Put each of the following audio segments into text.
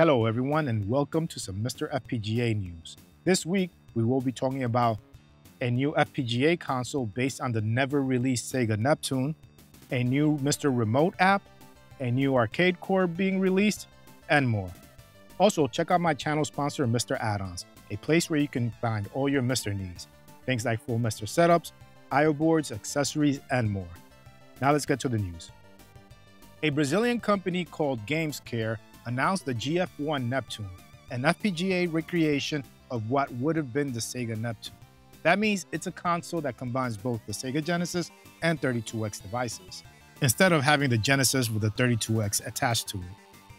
Hello everyone and welcome to some MiSTer FPGA news. This week we will be talking about a new FPGA console based on the never released Sega Neptune, a new MiSTer Remote app, a new arcade core being released, and more. Also check out my channel sponsor MiSTer Addons, a place where you can find all your MiSTer needs, things like full MiSTer setups, I/O boards, accessories, and more. Now let's get to the news. A Brazilian company called GamesCare announced the GF1 Neptune, an FPGA recreation of what would have been the Sega Neptune. That means it's a console that combines both the Sega Genesis and 32X devices, instead of having the Genesis with the 32X attached to it.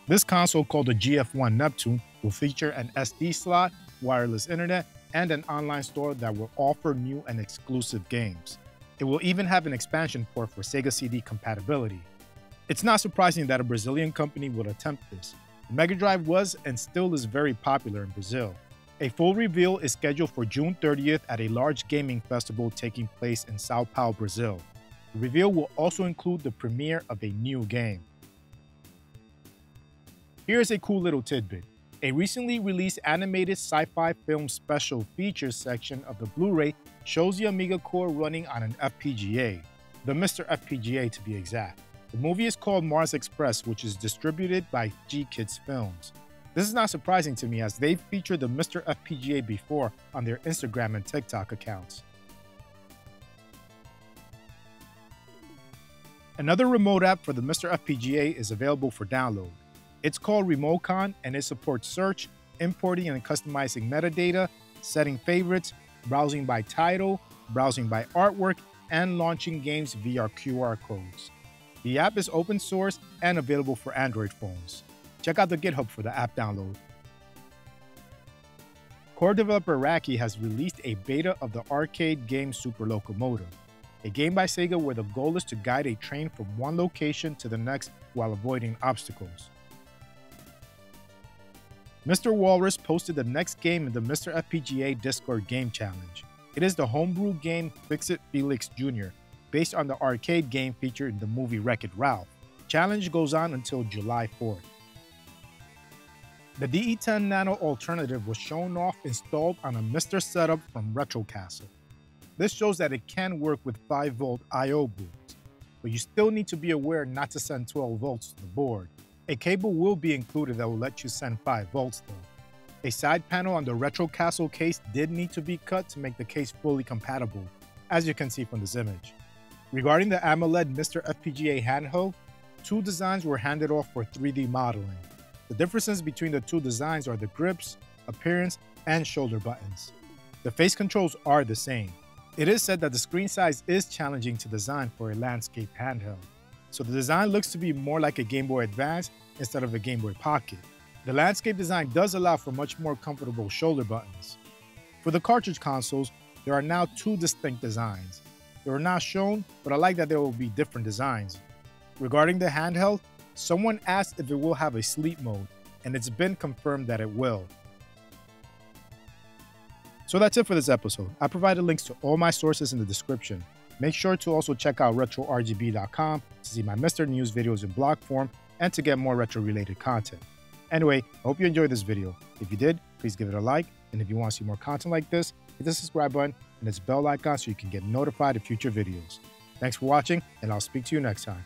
This console, called the GF1 Neptune, will feature an SD slot, wireless internet, and an online store that will offer new and exclusive games. It will even have an expansion port for Sega CD compatibility. It's not surprising that a Brazilian company would attempt this. The Mega Drive was and still is very popular in Brazil. A full reveal is scheduled for June 30th at a large gaming festival taking place in Sao Paulo, Brazil. The reveal will also include the premiere of a new game. Here's a cool little tidbit. A recently released animated sci-fi film special features section of the Blu-ray shows the Amiga Core running on an FPGA, the MiSTer FPGA to be exact. The movie is called Mars Express, which is distributed by GKIDS Films. This is not surprising to me as they've featured the MiSTer FPGA before on their Instagram and TikTok accounts. Another remote app for the MiSTer FPGA is available for download. It's called Rimokon, and it supports search, importing and customizing metadata, setting favorites, browsing by title, browsing by artwork, and launching games via QR codes. The app is open source and available for Android phones. Check out the GitHub for the app download. Core developer Raki has released a beta of the arcade game Super Locomotive, a game by Sega where the goal is to guide a train from one location to the next while avoiding obstacles. MiSTer Walrus posted the next game in the MiSTer FPGA Discord Game Challenge. It is the homebrew game Fix It Felix Jr., based on the arcade game featured in the movie Wreck-It Ralph. Challenge goes on until July 4th. The DE10 Nano alternative was shown off installed on a MiSTer setup from RetroCastle. This shows that it can work with 5V I/O boards, but you still need to be aware not to send 12 volts to the board. A cable will be included that will let you send 5 volts though. A side panel on the RetroCastle case did need to be cut to make the case fully compatible, as you can see from this image. Regarding the AMOLED MiSTer FPGA handheld, two designs were handed off for 3D modeling. The differences between the two designs are the grips, appearance, and shoulder buttons. The face controls are the same. It is said that the screen size is challenging to design for a landscape handheld, so the design looks to be more like a Game Boy Advance instead of a Game Boy Pocket. The landscape design does allow for much more comfortable shoulder buttons. For the cartridge consoles, there are now two distinct designs. They were not shown, but I like that there will be different designs. Regarding the handheld, someone asked if it will have a sleep mode, and it's been confirmed that it will. So that's it for this episode. I provided links to all my sources in the description. Make sure to also check out RetroRGB.com to see my MiSTer news videos in blog form and to get more retro-related content. Anyway, I hope you enjoyed this video. If you did, please give it a like, and if you want to see more content like this, hit the subscribe button and this bell icon so you can get notified of future videos. Thanks for watching, and I'll speak to you next time.